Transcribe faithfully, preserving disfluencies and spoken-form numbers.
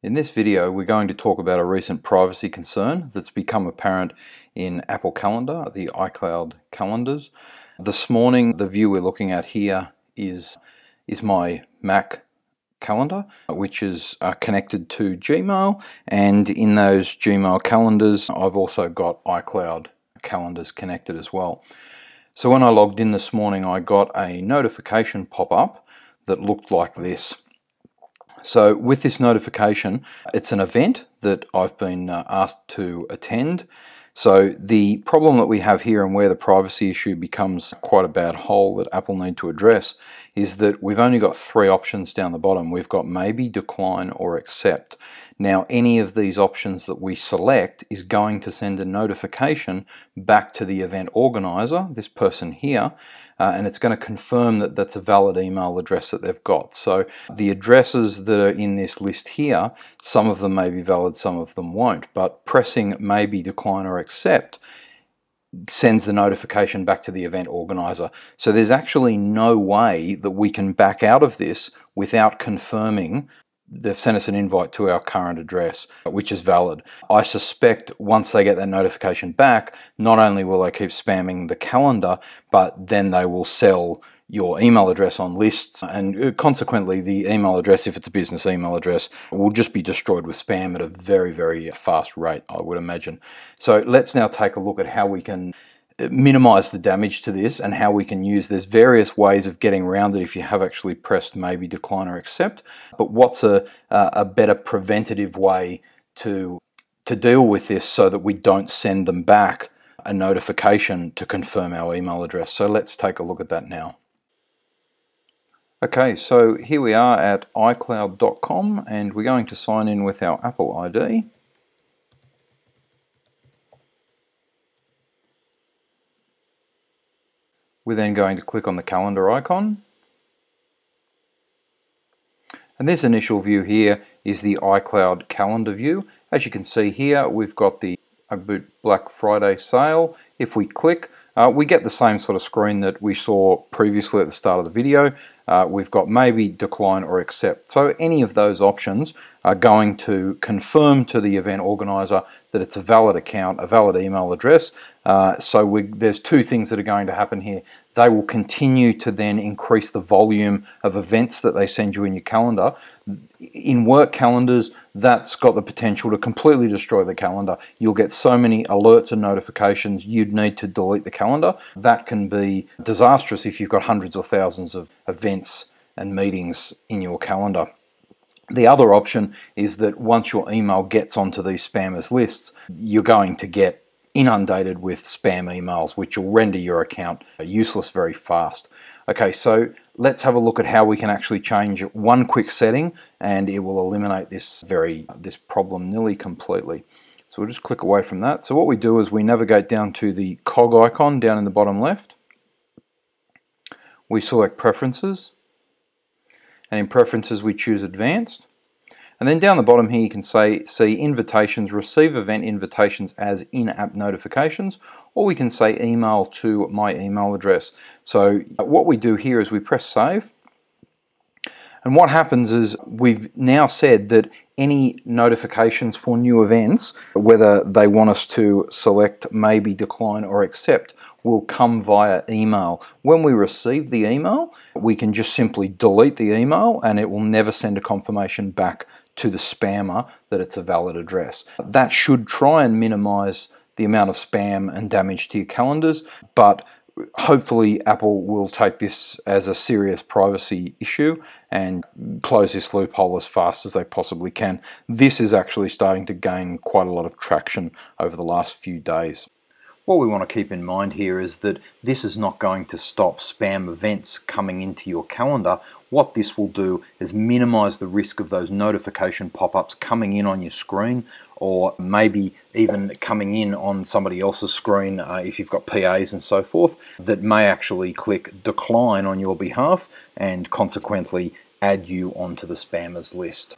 In this video, we're going to talk about a recent privacy concern that's become apparent in Apple Calendar, the iCloud calendars. This morning, the view we're looking at here is, is my Mac calendar, which is uh, connected to Gmail, and in those Gmail calendars, I've also got iCloud calendars connected as well. So when I logged in this morning, I got a notification pop-up that looked like this. So with this notification, it's an event that I've been uh, asked to attend. So the problem that we have here, and where the privacy issue becomes quite a bad hole that Apple need to address, is that we've only got three options down the bottom. We've got maybe, decline, or accept. Now, any of these options that we select is going to send a notification back to the event organizer, this person here, uh, and it's going to confirm that that's a valid email address that they've got. So the addresses that are in this list here, some of them may be valid, some of them won't, but pressing maybe, decline, or accept sends the notification back to the event organizer. So there's actually no way that we can back out of this without confirming they've sent us an invite to our current address, which is valid. I suspect once they get that notification back, not only will they keep spamming the calendar, but then they will sell your email address on lists, and consequently the email address, if it's a business email address, will just be destroyed with spam at a very, very fast rate, I would imagine. So let's now take a look at how we can minimize the damage to this and how we can use this. There's various ways of getting around it if you have actually pressed maybe, decline, or accept, but what's a, a better preventative way to, to deal with this so that we don't send them back a notification to confirm our email address. So let's take a look at that now. Okay, so here we are at iCloud dot com, and we're going to sign in with our Apple I D. We're then going to click on the calendar icon. And this initial view here is the iCloud calendar view. As you can see here, we've got the Ugg Black Friday sale. If we click, Uh, we get the same sort of screen that we saw previously at the start of the video. Uh, we've got maybe, decline, or accept. So any of those options are going to confirm to the event organizer that it's a valid account, a valid email address. Uh, so we, there's two things that are going to happen here. They will continue to then increase the volume of events that they send you in your calendar. In work calendars, that's got the potential to completely destroy the calendar. You'll get so many alerts and notifications, you'd need to delete the calendar. That can be disastrous if you've got hundreds or thousands of events and meetings in your calendar. The other option is that once your email gets onto these spammers lists, you're going to get inundated with spam emails, which will render your account useless very fast. Okay, so let's have a look at how we can actually change one quick setting, and it will eliminate this very this problem nearly completely. So we'll just click away from that. So what we do is we navigate down to the cog icon down in the bottom left. We select Preferences, and in Preferences we choose Advanced. And then down the bottom here you can say, see Invitations, receive event invitations as in-app notifications, or we can say email to my email address. So what we do here is we press save, and what happens is we've now said that any notifications for new events, whether they want us to select maybe, decline, or accept, will come via email. When we receive the email, we can just simply delete the email, and it will never send a confirmation back to the spammer that it's a valid address. That should try and minimize the amount of spam and damage to your calendars, but hopefully Apple will take this as a serious privacy issue and close this loophole as fast as they possibly can. This is actually starting to gain quite a lot of traction over the last few days. What we want to keep in mind here is that this is not going to stop spam events coming into your calendar. What this will do is minimize the risk of those notification pop-ups coming in on your screen, or maybe even coming in on somebody else's screen uh, if you've got P As and so forth, that may actually click decline on your behalf and consequently add you onto the spammers list.